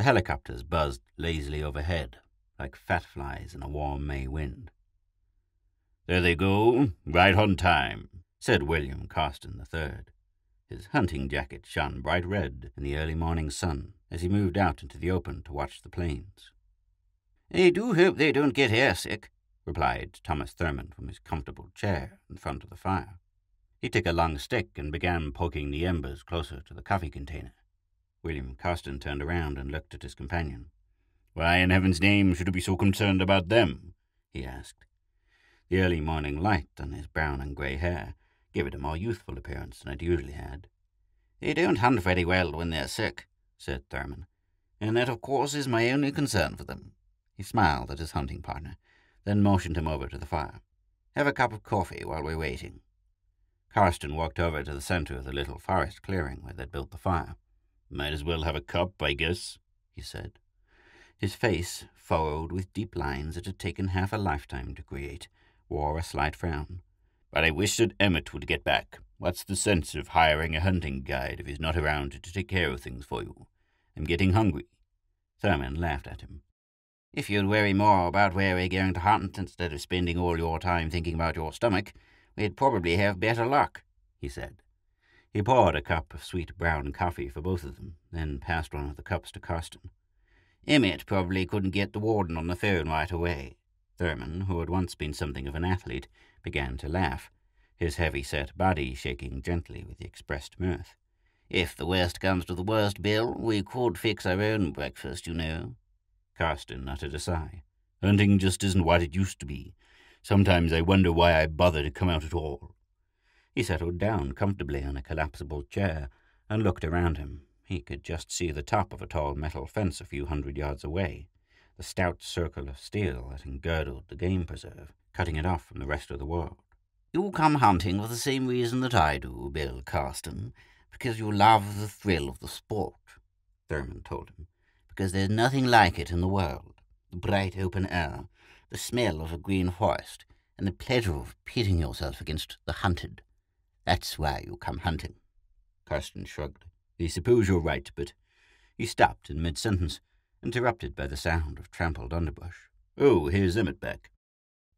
The helicopters buzzed lazily overhead, like fat flies in a warm May wind. "There they go, right on time," said William Karsten III. His hunting jacket shone bright red in the early morning sun as he moved out into the open to watch the planes. "I do hope they don't get airsick," replied Thomas Thurman from his comfortable chair in front of the fire. He took a long stick and began poking the embers closer to the coffee container. William Karsten turned around and looked at his companion. "Why in heaven's name should you be so concerned about them?" he asked. The early morning light on his brown and grey hair gave it a more youthful appearance than it usually had. "They don't hunt very well when they're sick," said Thurman, "and that, of course, is my only concern for them." He smiled at his hunting partner, then motioned him over to the fire. "Have a cup of coffee while we're waiting." Karsten walked over to the center of the little forest clearing where they'd built the fire. "Might as well have a cup, I guess," he said. His face, furrowed with deep lines it had taken half a lifetime to create, wore a slight frown. "But I wish that Emmett would get back. What's the sense of hiring a hunting guide if he's not around to take care of things for you? I'm getting hungry." Thurman laughed at him. "If you'd worry more about where we're going to hunt instead of spending all your time thinking about your stomach, we'd probably have better luck," he said. He poured a cup of sweet brown coffee for both of them, then passed one of the cups to Karsten. "Emmett probably couldn't get the warden on the phone right away." Thurman, who had once been something of an athlete, began to laugh, his heavy-set body shaking gently with the expressed mirth. "If the worst comes to the worst, Bill, we could fix our own breakfast, you know." Karsten uttered a sigh. "Hunting just isn't what it used to be. Sometimes I wonder why I bother to come out at all." He settled down comfortably on a collapsible chair and looked around him. He could just see the top of a tall metal fence a few hundred yards away, the stout circle of steel that engirdled the game preserve, cutting it off from the rest of the world. "You come hunting for the same reason that I do, Bill Karsten, because you love the thrill of the sport," Thurman told him, "because there's nothing like it in the world. The bright open air, the smell of a green forest, and the pleasure of pitting yourself against the hunted. That's why you come hunting." Karsten shrugged. "I suppose you're right, but—" He stopped in mid-sentence, interrupted by the sound of trampled underbrush. "Oh, here's Emmett back."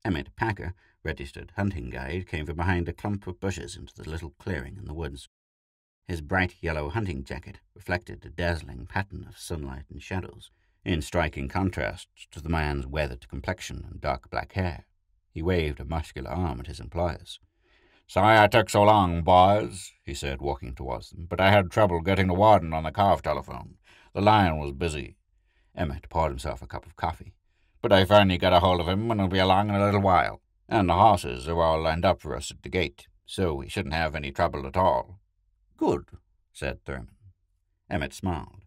Emmett Packer, registered hunting guide, came from behind a clump of bushes into the little clearing in the woods. His bright yellow hunting jacket reflected a dazzling pattern of sunlight and shadows, in striking contrast to the man's weathered complexion and dark black hair. He waved a muscular arm at his employers. "Sorry I took so long, boys," he said, walking towards them, "but I had trouble getting the warden on the Carve telephone. The line was busy." Emmett poured himself a cup of coffee. "But I finally got a hold of him, and he'll be along in a little while. And the horses are all lined up for us at the gate, so we shouldn't have any trouble at all." "Good," said Thurman. Emmett smiled.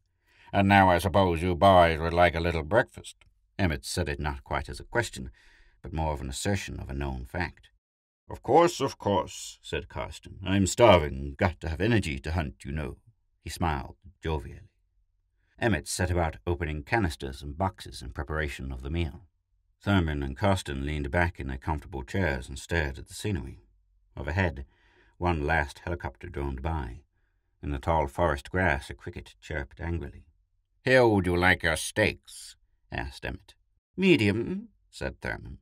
"And now I suppose you boys would like a little breakfast." Emmett said it not quite as a question, but more of an assertion of a known fact. Of course," said Karsten. "I'm starving. Got to have energy to hunt, you know." He smiled jovially. Emmett set about opening canisters and boxes in preparation of the meal. Thurman and Karsten leaned back in their comfortable chairs and stared at the scenery. Overhead, one last helicopter droned by. In the tall forest grass, a cricket chirped angrily. "How would you like your steaks?" asked Emmett. "Medium," said Thurman.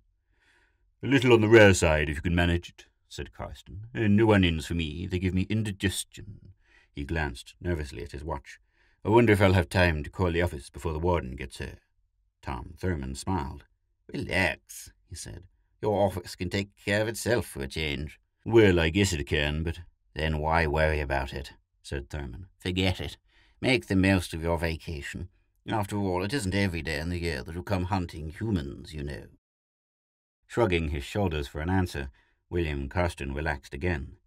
"A little on the rare side, if you can manage it," said Karsten. "No onions for me. They give me indigestion." He glanced nervously at his watch. "I wonder if I'll have time to call the office before the warden gets here." Tom Thurman smiled. "Relax," he said. "Your office can take care of itself for a change." "Well, I guess it can, but—" "Then why worry about it?" said Thurman. "Forget it. Make the most of your vacation. After all, it isn't every day in the year that you come hunting humans, you know." Shrugging his shoulders for an answer, William Karsten relaxed again.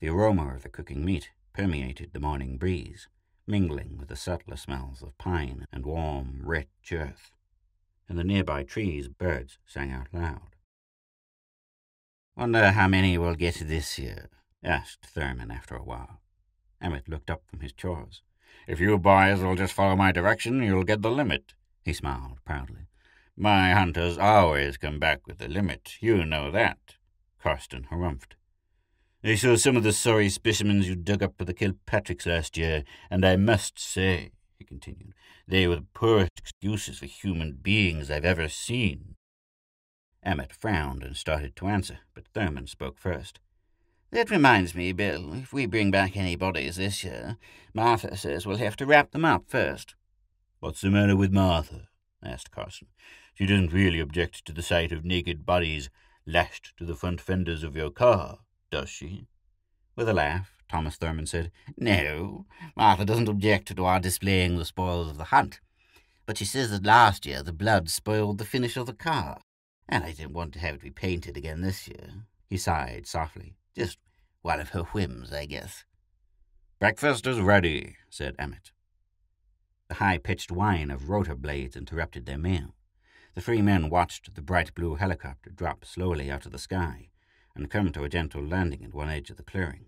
The aroma of the cooking meat permeated the morning breeze, mingling with the subtler smells of pine and warm, rich earth. In the nearby trees, birds sang out loud. "Wonder how many we'll get this year?" asked Thurman after a while. Emmett looked up from his chores. "If you boys will just follow my direction, you'll get the limit," he smiled proudly. "My hunters always come back with the limit, you know that." Karsten harumphed. "I saw some of the sorry specimens you dug up for the Kilpatricks last year, and I must say," he continued. "They were the poorest excuses for human beings I've ever seen." Emmett frowned and started to answer, but Thurman spoke first. "That reminds me, Bill, if we bring back any bodies this year, Martha says we'll have to wrap them up first." "What's the matter with Martha?" asked Carson. "She doesn't really object to the sight of naked bodies lashed to the front fenders of your car, does she?" With a laugh, Thomas Thurman said, "No, Martha doesn't object to our displaying the spoils of the hunt, but she says that last year the blood spoiled the finish of the car, and I didn't want to have it repainted again this year." He sighed softly. "Just one of her whims, I guess." "Breakfast is ready," said Emmett. The high-pitched whine of rotor blades interrupted their meal. The three men watched the bright blue helicopter drop slowly out of the sky and come to a gentle landing at one edge of the clearing.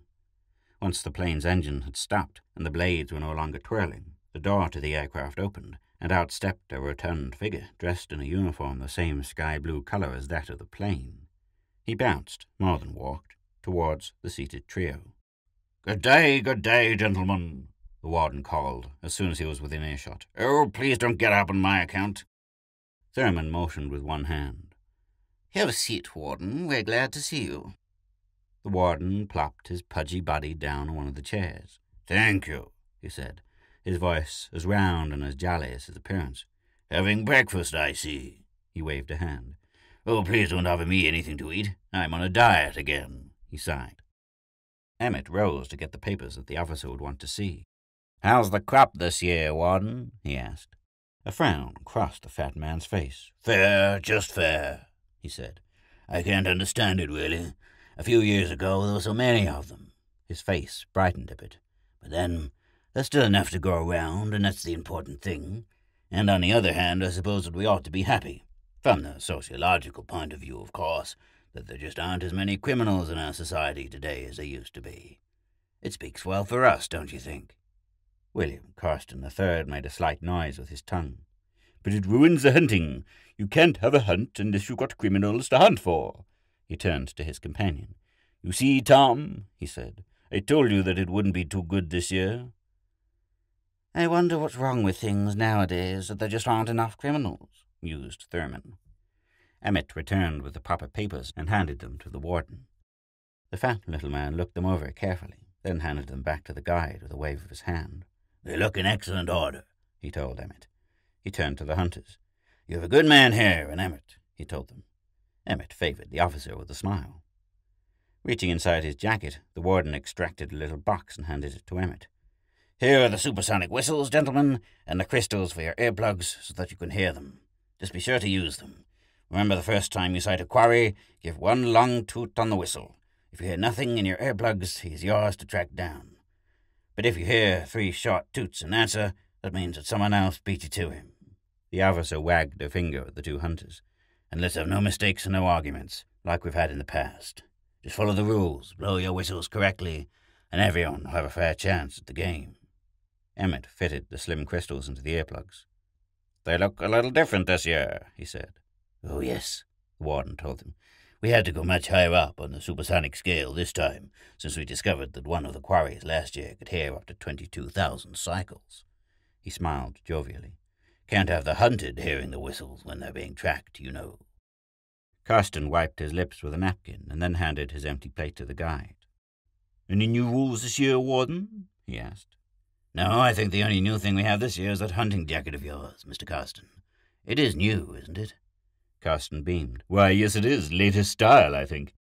Once the plane's engine had stopped and the blades were no longer twirling, the door to the aircraft opened, and out stepped a rotund figure dressed in a uniform the same sky-blue color as that of the plane. He bounced, more than walked, towards the seated trio. Good day, gentlemen," the warden called, as soon as he was within earshot. "Oh, please don't get up on my account." Thurman motioned with one hand. "Have a seat, Warden. We're glad to see you." The warden plopped his pudgy body down on one of the chairs. "Thank you," he said, his voice as round and as jolly as his appearance. "Having breakfast, I see." He waved a hand. "Oh, please don't offer me anything to eat. I'm on a diet again," he sighed. Emmett rose to get the papers that the officer would want to see. "How's the crop this year, Warden?" he asked. A frown crossed the fat man's face. "Fair, just fair," he said. "I can't understand it, really. A few years ago there were so many of them." His face brightened a bit. "But then, there's still enough to go around, and that's the important thing. And on the other hand, I suppose that we ought to be happy. From the sociological point of view, of course, that there just aren't as many criminals in our society today as there used to be. It speaks well for us, don't you think?" William Karsten III made a slight noise with his tongue. "But it ruins the hunting. You can't have a hunt unless you've got criminals to hunt for." He turned to his companion. "You see, Tom," he said, "I told you that it wouldn't be too good this year." "I wonder what's wrong with things nowadays, that there just aren't enough criminals," mused Thurman. Emmett returned with the proper papers and handed them to the warden. The fat little man looked them over carefully, then handed them back to the guide with a wave of his hand. "They look in excellent order," he told Emmett. He turned to the hunters. "You have a good man here in Emmett," he told them. Emmett favored the officer with a smile. Reaching inside his jacket, the warden extracted a little box and handed it to Emmett. "Here are the supersonic whistles, gentlemen, and the crystals for your earplugs so that you can hear them. Just be sure to use them. Remember, the first time you sight a quarry, give one long toot on the whistle. If you hear nothing in your earplugs, he's yours to track down. But if you hear three short toots in answer, that means that someone else beat you to him." The officer wagged a finger at the two hunters. "And let's have no mistakes and no arguments, like we've had in the past. Just follow the rules, blow your whistles correctly, and everyone will have a fair chance at the game." Emmett fitted the slim crystals into the earplugs. "They look a little different this year," he said. "Oh, yes," the warden told him. "We had to go much higher up on the supersonic scale this time, since we discovered that one of the quarries last year could hear up to 22,000 cycles." He smiled jovially. "Can't have the hunted hearing the whistles when they're being tracked, you know." Karsten wiped his lips with a napkin and then handed his empty plate to the guide. "Any new rules this year, Warden?" he asked. "No, I think the only new thing we have this year is that hunting jacket of yours, Mr. Karsten. It is new, isn't it?" Karsten beamed. "Why, yes it is. Latest style, I think."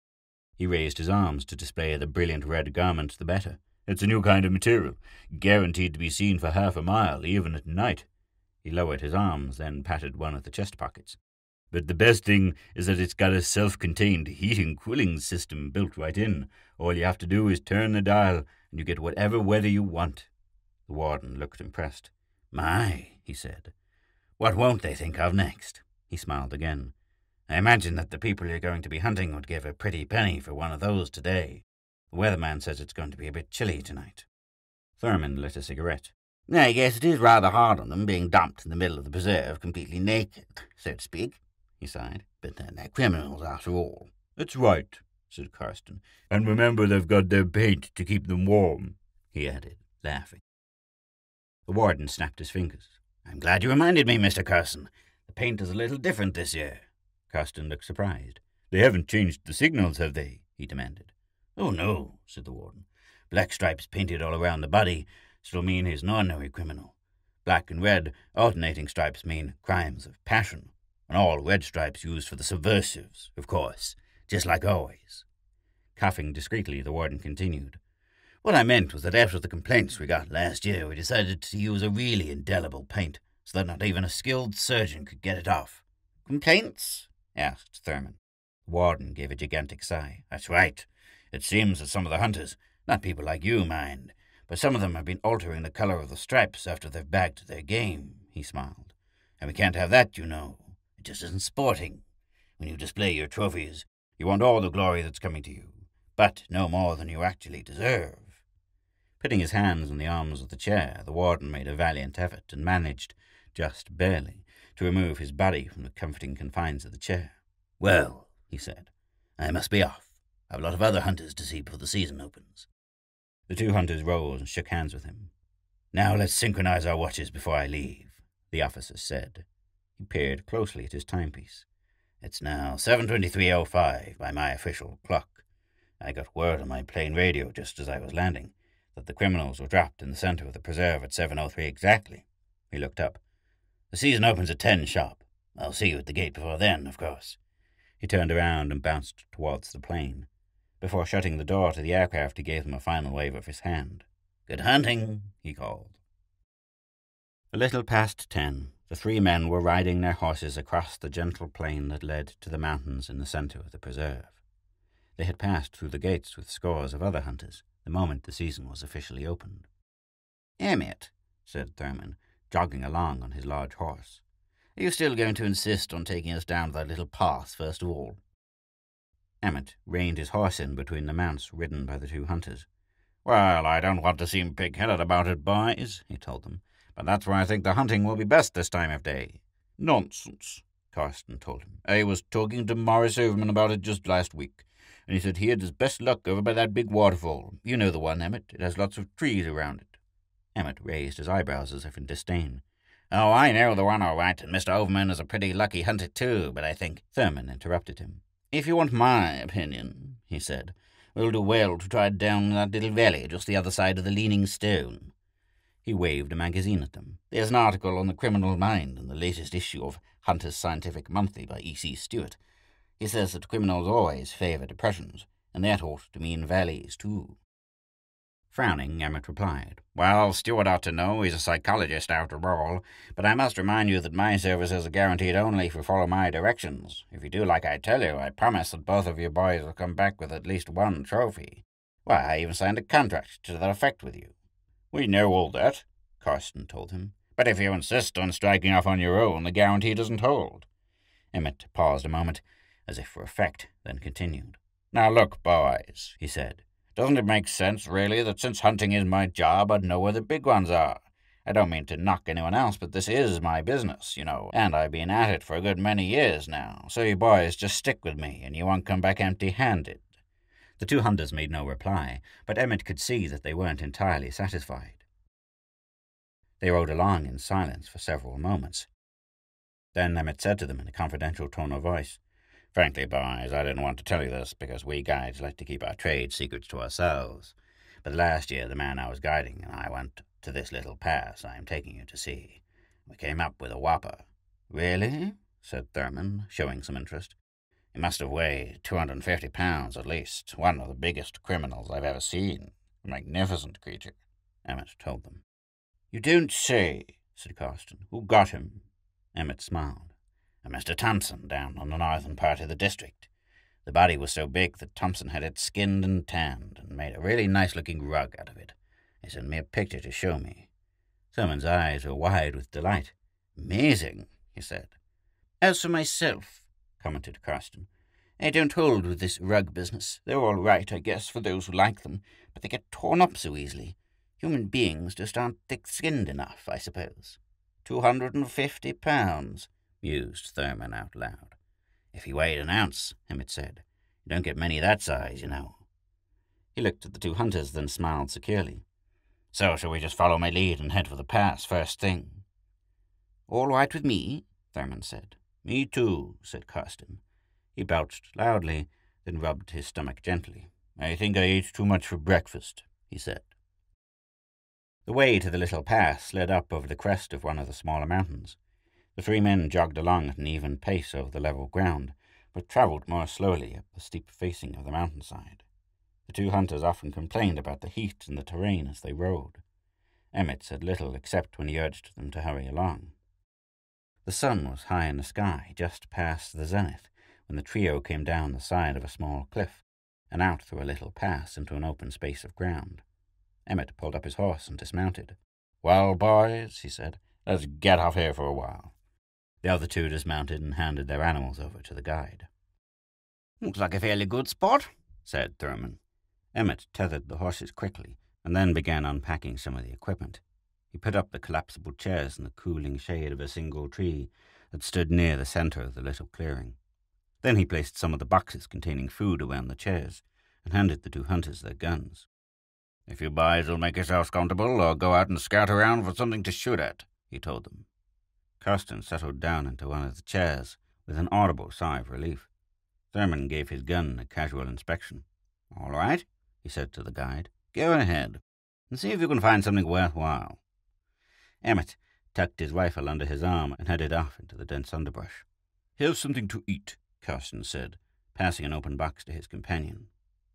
He raised his arms to display the brilliant red garment the better. "It's a new kind of material, guaranteed to be seen for half a mile, even at night." He lowered his arms, then patted one of the chest pockets. "But the best thing is that it's got a self-contained heating cooling system built right in. All you have to do is turn the dial, and you get whatever weather you want." The warden looked impressed. "My," he said. "What won't they think of next?" He smiled again. "I imagine that the people you're going to be hunting would give a pretty penny for one of those today. The weatherman says it's going to be a bit chilly tonight." Thurman lit a cigarette. "I guess it is rather hard on them being dumped in the middle of the preserve completely naked, so to speak," he sighed. "But then they're criminals after all." "That's right," said Karsten. "And remember they've got their paint to keep them warm," he added, laughing. The warden snapped his fingers. "I'm glad you reminded me, Mr. Karsten. The paint is a little different this year." Karsten looked surprised. "They haven't changed the signals, have they?" he demanded. "Oh, no," said the warden. "Black stripes painted all around the body still mean he's an ordinary criminal. Black and red alternating stripes mean crimes of passion, and all red stripes used for the subversives, of course, just like always." Coughing discreetly, the warden continued. "What I meant was that after the complaints we got last year, we decided to use a really indelible paint so that not even a skilled surgeon could get it off." "Complaints?" asked Thurman. The warden gave a gigantic sigh. "That's right. It seems that some of the hunters, not people like you, mind, but some of them have been altering the color of the stripes after they've bagged their game," he smiled. "And we can't have that, you know. It just isn't sporting. When you display your trophies, you want all the glory that's coming to you, but no more than you actually deserve." Putting his hands on the arms of the chair, the warden made a valiant effort and managed, just barely, to remove his body from the comforting confines of the chair. "Well," he said, "I must be off. I have a lot of other hunters to see before the season opens." The two hunters rose and shook hands with him. "Now let's synchronize our watches before I leave," the officer said. He peered closely at his timepiece. "It's now 7:23:05 by my official clock. I got word on my plane radio just as I was landing that the criminals were dropped in the center of the preserve at 7:03 exactly." He looked up. "The season opens at 10 sharp. I'll see you at the gate before then, of course." He turned around and bounced towards the plane. Before shutting the door to the aircraft, he gave them a final wave of his hand. "Good hunting," he called. A little past 10, the three men were riding their horses across the gentle plain that led to the mountains in the center of the preserve. They had passed through the gates with scores of other hunters the moment the season was officially opened. "Emmett," said Thurman, jogging along on his large horse, "are you still going to insist on taking us down that little path first of all?" Emmett reined his horse in between the mounts ridden by the two hunters. "Well, I don't want to seem pig-headed about it, boys," he told them, "but that's where I think the hunting will be best this time of day." "Nonsense," Karsten told him. "I was talking to Morris Overman about it just last week, and he said he had his best luck over by that big waterfall. You know the one, Emmett. It has lots of trees around it." Emmett raised his eyebrows as if in disdain. "Oh, I know the one all right, and Mr. Overman is a pretty lucky hunter too, but I think—" Thurman interrupted him. "If you want my opinion," he said, "we'll do well to try down that little valley just the other side of the Leaning Stone." He waved a magazine at them. "There's an article on the criminal mind in the latest issue of Hunter's Scientific Monthly by E.C. Stewart. He says that criminals always favor depressions, and that ought to mean valleys, too." Frowning, Emmett replied, "Well, Stewart ought to know. He's a psychologist, after all. But I must remind you that my services are guaranteed only if you follow my directions. If you do like I tell you, I promise that both of you boys will come back with at least one trophy. Why, I even signed a contract to that effect with you." "We know all that," Karsten told him. "But if you insist on striking off on your own, the guarantee doesn't hold." Emmett paused a moment, as if for effect, then continued. "Now look, boys," he said. "Doesn't it make sense, really, that since hunting is my job, I'd know where the big ones are? I don't mean to knock anyone else, but this is my business, you know, and I've been at it for a good many years now, so you boys just stick with me, and you won't come back empty-handed." The two hunters made no reply, but Emmett could see that they weren't entirely satisfied. They rode along in silence for several moments. Then Emmett said to them in a confidential tone of voice, "Frankly, boys, I didn't want to tell you this because we guides like to keep our trade secrets to ourselves. But last year the man I was guiding and I went to this little pass I am taking you to see. We came up with a whopper." "Really?" said Thurman, showing some interest. "He must have weighed 250 pounds at least. One of the biggest criminals I've ever seen. A magnificent creature," Emmett told them. "You don't say," said Karsten. "Who got him?" Emmett smiled. "A Mr. Thompson down on the northern part of the district. The body was so big that Thompson had it skinned and tanned and made a really nice-looking rug out of it. He sent me a picture to show me." Thurman's eyes were wide with delight. "Amazing," he said. "As for myself," commented Karsten, "I don't hold with this rug business. They're all right, I guess, for those who like them, but they get torn up so easily. Human beings just aren't thick-skinned enough, I suppose." 250 pounds. Mused Thurman out loud. "If he weighed an ounce," Emmett said. "You don't get many that size, you know." He looked at the two hunters, then smiled securely. So shall we just follow my lead and head for the pass first thing?" "All right with me," Thurman said. "Me too," said Karsten. He belched loudly, then rubbed his stomach gently. "I think I ate too much for breakfast," he said. The way to the little pass led up over the crest of one of the smaller mountains. The three men jogged along at an even pace over the level ground, but travelled more slowly up the steep facing of the mountainside. The two hunters often complained about the heat and the terrain as they rode. Emmett said little except when he urged them to hurry along. The sun was high in the sky, just past the zenith, when the trio came down the side of a small cliff and out through a little pass into an open space of ground. Emmett pulled up his horse and dismounted. "Well, boys," he said, "let's get off here for a while." The other two dismounted and handed their animals over to the guide. "Looks like a fairly good spot," said Thurman. Emmett tethered the horses quickly and then began unpacking some of the equipment. He put up the collapsible chairs in the cooling shade of a single tree that stood near the center of the little clearing. Then he placed some of the boxes containing food around the chairs and handed the two hunters their guns. "If you boys will make yourselves comfortable or go out and scout around for something to shoot at," he told them. Karsten settled down into one of the chairs with an audible sigh of relief. Thurman gave his gun a casual inspection. "All right," he said to the guide. "Go ahead and see if you can find something worthwhile." Emmett tucked his rifle under his arm and headed off into the dense underbrush. "Here's something to eat," Karsten said, passing an open box to his companion.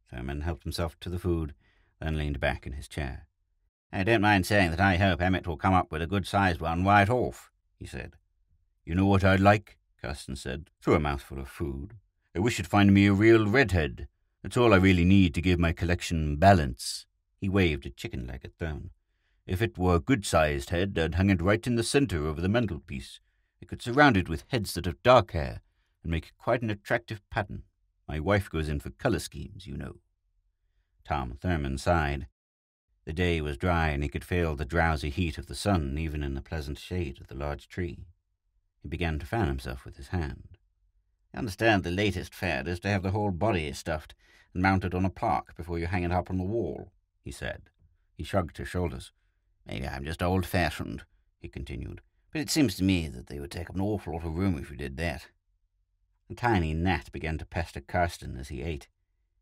Thurman helped himself to the food, then leaned back in his chair. "I don't mind saying that I hope Emmett will come up with a good-sized one right off," he said. "You know what I'd like?" Karsten said, through a mouthful of food. "I wish you'd find me a real redhead. That's all I really need to give my collection balance." He waved a chicken leg at Thurman. "If it were a good-sized head, I'd hang it right in the center over the mantelpiece. I could surround it with heads that have dark hair and make quite an attractive pattern. My wife goes in for color schemes, you know." Tom Thurman sighed. The day was dry, and he could feel the drowsy heat of the sun even in the pleasant shade of the large tree. He began to fan himself with his hand. "I understand the latest fad is to have the whole body stuffed and mounted on a plaque before you hang it up on the wall," he said. He shrugged his shoulders. "Maybe I'm just old-fashioned," he continued, "but it seems to me that they would take up an awful lot of room if you did that." A tiny gnat began to pester Karsten as he ate.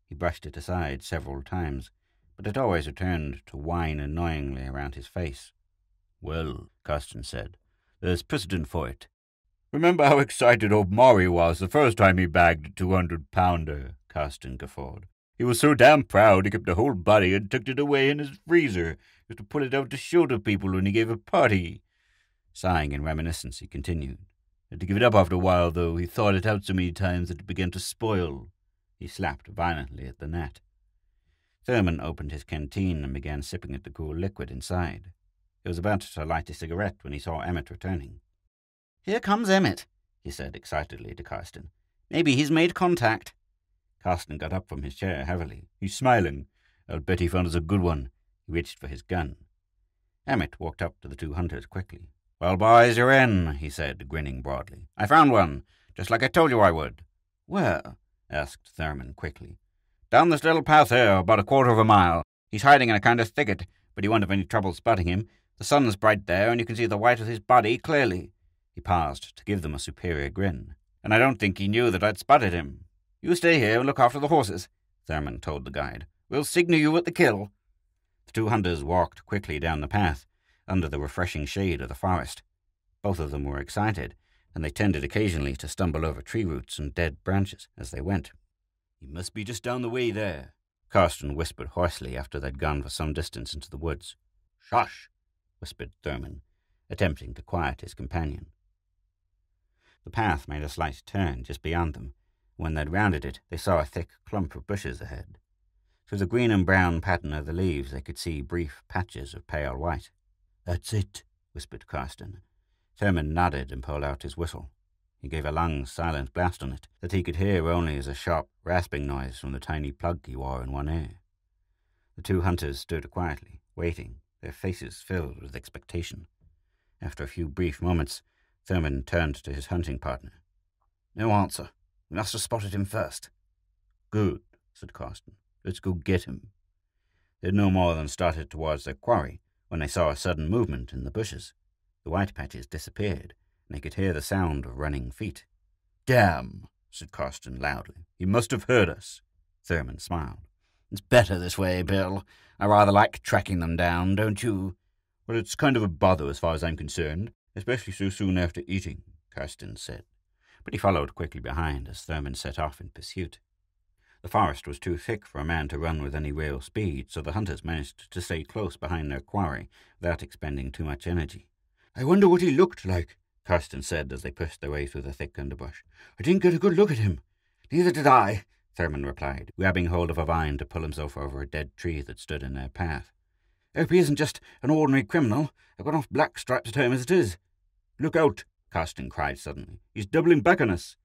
He brushed it aside several times, but it always returned to whine annoyingly around his face. "Well," Karsten said, "there's precedent for it. Remember how excited old Maury was the first time he bagged a 200-pounder, Karsten guffawed. "He was so damn proud he kept the whole body and tucked it away in his freezer, just to pull it out to show to people when he gave a party." Sighing in reminiscence, he continued. "Had to give it up after a while, though. He thawed it out so many times that it began to spoil." He slapped violently at the gnat. Thurman opened his canteen and began sipping at the cool liquid inside. He was about to light a cigarette when he saw Emmett returning. "Here comes Emmett," he said excitedly to Karsten. "Maybe he's made contact." Karsten got up from his chair heavily. "He's smiling. I'll bet he found us a good one." He reached for his gun. Emmett walked up to the two hunters quickly. "Well, boys, you're in," he said, grinning broadly. "I found one, just like I told you I would." "Where?" asked Thurman quickly. "Down this little path here, about a quarter of a mile. He's hiding in a kind of thicket, but you won't have any trouble spotting him. The sun's bright there, and you can see the white of his body clearly." He paused to give them a superior grin. "And I don't think he knew that I'd spotted him." "You stay here and look after the horses," Thurman told the guide. "We'll signal you at the kill." The two hunters walked quickly down the path, under the refreshing shade of the forest. Both of them were excited, and they tended occasionally to stumble over tree roots and dead branches as they went. "He must be just down the way there," Karsten whispered hoarsely after they'd gone for some distance into the woods. "Shush!" whispered Thurman, attempting to quiet his companion. The path made a slight turn just beyond them. When they'd rounded it, they saw a thick clump of bushes ahead. Through the green and brown pattern of the leaves, they could see brief patches of pale white. "That's it," whispered Karsten. Thurman nodded and pulled out his whistle. He gave a long, silent blast on it that he could hear only as a sharp, rasping noise from the tiny plug he wore in one ear. The two hunters stood quietly, waiting, their faces filled with expectation. After a few brief moments, Thurman turned to his hunting partner. "No answer. We must have spotted him first." "Good," said Karsten. "Let's go get him." They had no more than started towards their quarry when they saw a sudden movement in the bushes. The white patches disappeared, and they could hear the sound of running feet. "Damn," said Karsten loudly. "He must have heard us." Thurman smiled. "It's better this way, Bill. I rather like tracking them down, don't you?" "Well, it's kind of a bother as far as I'm concerned, especially so soon after eating," Karsten said. But he followed quickly behind as Thurman set off in pursuit. The forest was too thick for a man to run with any real speed, so the hunters managed to stay close behind their quarry without expending too much energy. "I wonder what he looked like," Karsten said as they pushed their way through the thick underbrush. "I didn't get a good look at him." "Neither did I," Thurman replied, grabbing hold of a vine to pull himself over a dead tree that stood in their path. "I hope he isn't just an ordinary criminal. I've got enough black stripes at home as it is." "Look out!" Karsten cried suddenly. "He's doubling back on us."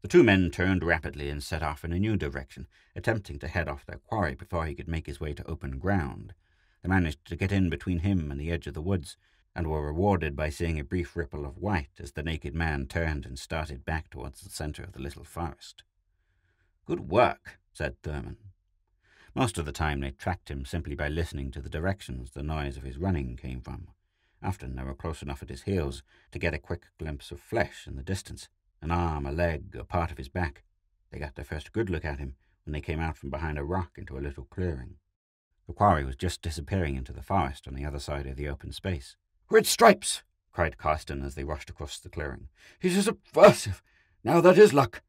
The two men turned rapidly and set off in a new direction, attempting to head off their quarry before he could make his way to open ground. They managed to get in between him and the edge of the woods, and were rewarded by seeing a brief ripple of white as the naked man turned and started back towards the centre of the little forest. "Good work," said Thurman. Most of the time they tracked him simply by listening to the directions the noise of his running came from. Often they were close enough at his heels to get a quick glimpse of flesh in the distance, an arm, a leg, or part of his back. They got their first good look at him when they came out from behind a rock into a little clearing. The quarry was just disappearing into the forest on the other side of the open space. "Red stripes!" cried Karsten as they rushed across the clearing. "He's a subversive! Now that is luck!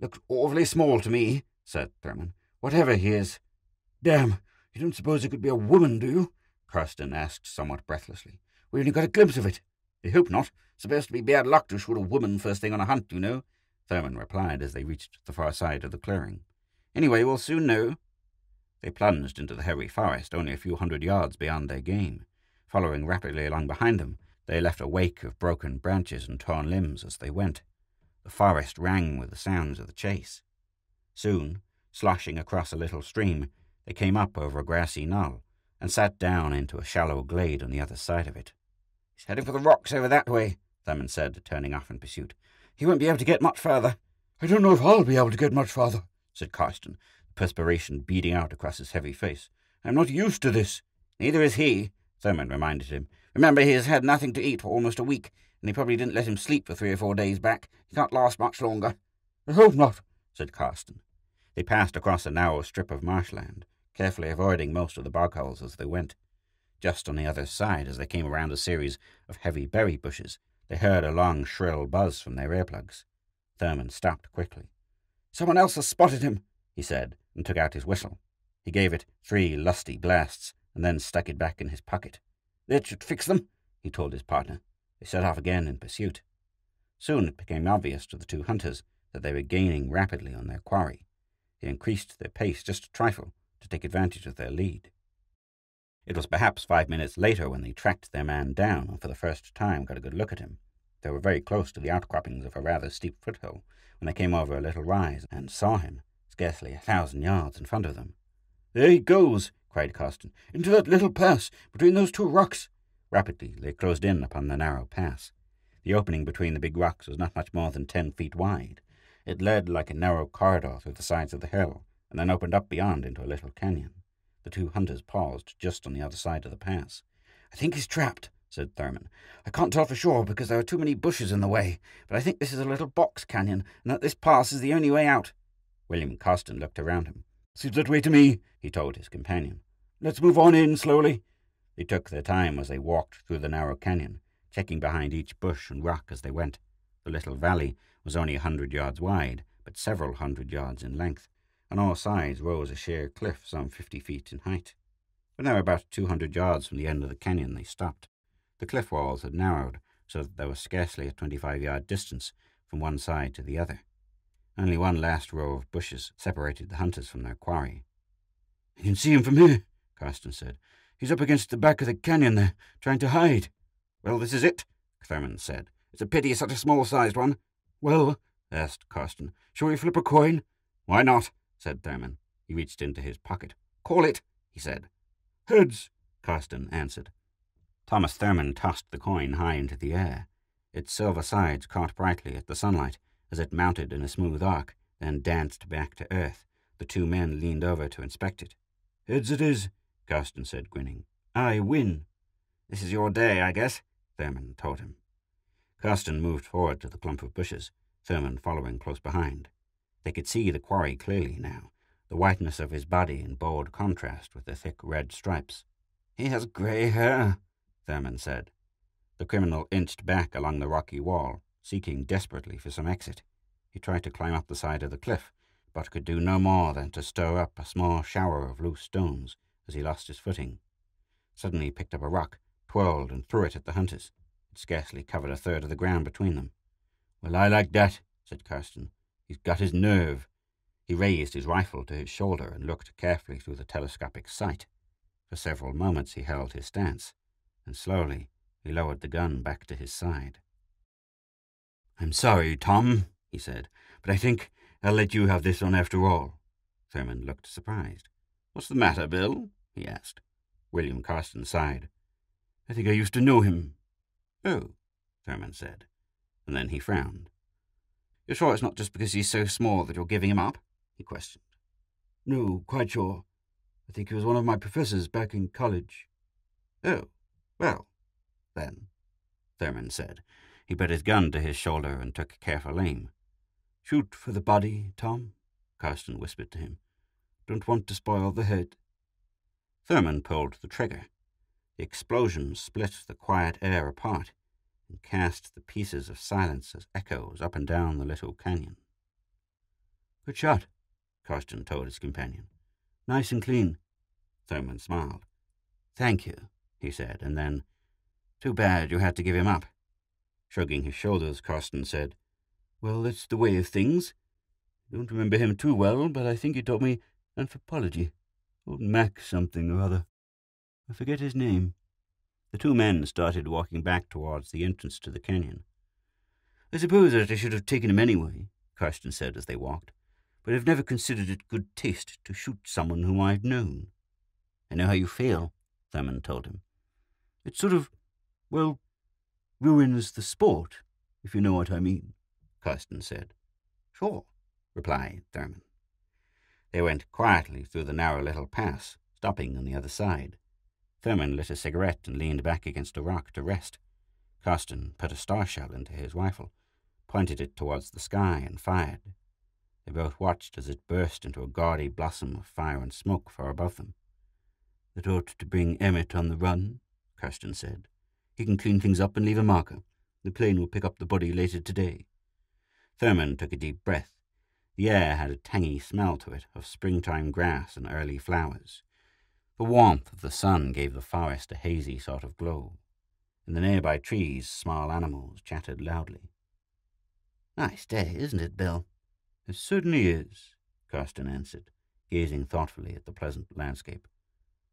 Looks awfully small to me," said Thurman, "whatever he is." "Damn, you don't suppose it could be a woman, do you?" Karsten asked somewhat breathlessly. "We only got a glimpse of it." "I hope not. It's supposed to be bad luck to shoot a woman first thing on a hunt, you know," Thurman replied as they reached the far side of the clearing. "Anyway, we'll soon know." They plunged into the heavy forest only a few hundred yards beyond their game. Following rapidly along behind them, they left a wake of broken branches and torn limbs as they went. The forest rang with the sounds of the chase. Soon, sloshing across a little stream, they came up over a grassy knoll and sat down into a shallow glade on the other side of it. "He's heading for the rocks over that way," Thurman said, turning off in pursuit. "He won't be able to get much further." "I don't know if I'll be able to get much farther," said Karsten, perspiration beading out across his heavy face. "I'm not used to this." "Neither is he," Thurman reminded him. "Remember, he has had nothing to eat for almost a week, and they probably didn't let him sleep for 3 or 4 days back. He can't last much longer." "I hope not," said Karsten. They passed across a narrow strip of marshland, carefully avoiding most of the bog holes as they went. Just on the other side, as they came around a series of heavy berry bushes, they heard a long, shrill buzz from their earplugs. Thurman stopped quickly. "Someone else has spotted him," he said, and took out his whistle. He gave it 3 lusty blasts, and then stuck it back in his pocket. "That should fix them," he told his partner. They set off again in pursuit. Soon it became obvious to the two hunters that they were gaining rapidly on their quarry. They increased their pace just a trifle to take advantage of their lead. It was perhaps 5 minutes later when they tracked their man down and for the first time got a good look at him. They were very close to the outcroppings of a rather steep foothill when they came over a little rise and saw him, scarcely 1,000 yards in front of them. "There he goes!" cried Karsten. "Into that little pass between those 2 rocks. Rapidly they closed in upon the narrow pass. The opening between the big rocks was not much more than 10 feet wide. It led like a narrow corridor through the sides of the hill, and then opened up beyond into a little canyon. The two hunters paused just on the other side of the pass. "I think he's trapped," said Thurman. "I can't tell for sure because there are too many bushes in the way, but I think this is a little box canyon, and that this pass is the only way out." William Karsten looked around him. "Seems that way to me," he told his companion. "Let's move on in slowly." They took their time as they walked through the narrow canyon, checking behind each bush and rock as they went. The little valley was only 100 yards wide, but several hundred yards in length. On all sides rose a sheer cliff some 50 feet in height. When they were about 200 yards from the end of the canyon, they stopped. The cliff walls had narrowed, so that there was scarcely a 25-yard distance from one side to the other. Only one last row of bushes separated the hunters from their quarry. "You can see him from here," Karsten said. "He's up against the back of the canyon there, trying to hide." "Well, this is it," Thurman said. "It's a pity such a small-sized one." "Well," asked Karsten, "shall we flip a coin?" "Why not?" said Thurman. He reached into his pocket. "Call it," he said. "Heads," Karsten answered. Thomas Thurman tossed the coin high into the air. Its silver sides caught brightly at the sunlight as it mounted in a smooth arc, then danced back to earth. The two men leaned over to inspect it. "Heads it is," Karsten said, grinning. "I win." This is your day, I guess, Thurman told him. Karsten moved forward to the clump of bushes, Thurman following close behind. They could see the quarry clearly now, the whiteness of his body in bold contrast with the thick red stripes. "He has grey hair," Thurman said. The criminal inched back along the rocky wall, seeking desperately for some exit. He tried to climb up the side of the cliff, but could do no more than to stir up a small shower of loose stones as he lost his footing. Suddenly he picked up a rock, twirled and threw it at the hunters. It scarcely covered a third of the ground between them. "Well, I like that," said Karsten. "He's got his nerve." He raised his rifle to his shoulder and looked carefully through the telescopic sight. For several moments he held his stance, and slowly he lowered the gun back to his side. "I'm sorry, Tom," he said, "but I think I'll let you have this one after all." Thurman looked surprised. "What's the matter, Bill?" he asked. William Karsten sighed. "I think I used to know him." "Oh," Thurman said, and then he frowned. "You're sure it's not just because he's so small that you're giving him up?" he questioned. "No, quite sure. I think he was one of my professors back in college." "Oh, well, then," Thurman said. He put his gun to his shoulder and took careful aim. "Shoot for the body, Tom," Karsten whispered to him. "Don't want to spoil the head." Thurman pulled the trigger. The explosion split the quiet air apart and cast the pieces of silence as echoes up and down the little canyon. "Good shot," Karsten told his companion. "Nice and clean." Thurman smiled. "Thank you," he said, and then, "Too bad you had to give him up." Shrugging his shoulders, Karsten said, "Well, that's the way of things. I don't remember him too well, but I think he taught me anthropology. Old Mac something or other. I forget his name." The two men started walking back towards the entrance to the canyon. "I suppose that I should have taken him anyway," Karsten said as they walked, "but I've never considered it good taste to shoot someone whom I've known." "I know how you feel," Thurman told him. "It sort of, well, ruins the sport, if you know what I mean," Karsten said. "Sure," replied Thurman. They went quietly through the narrow little pass, stopping on the other side. Thurman lit a cigarette and leaned back against a rock to rest. Karsten put a star shell into his rifle, pointed it towards the sky, and fired. They both watched as it burst into a gaudy blossom of fire and smoke far above them. "That ought to bring Emmett on the run," Karsten said. "He can clean things up and leave a marker. The plane will pick up the body later today." Thurman took a deep breath. The air had a tangy smell to it of springtime grass and early flowers. The warmth of the sun gave the forest a hazy sort of glow. In the nearby trees, small animals chattered loudly. "Nice day, isn't it, Bill?" "It certainly is," Karsten answered, gazing thoughtfully at the pleasant landscape.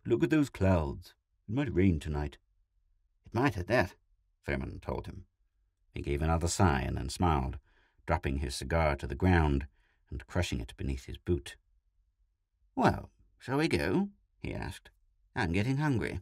"But look at those clouds. It might rain tonight." "It might at that," Thurman told him. He gave another sigh and then smiled, dropping his cigar to the ground and crushing it beneath his boot. "Well, shall we go?" he asked. "I'm getting hungry."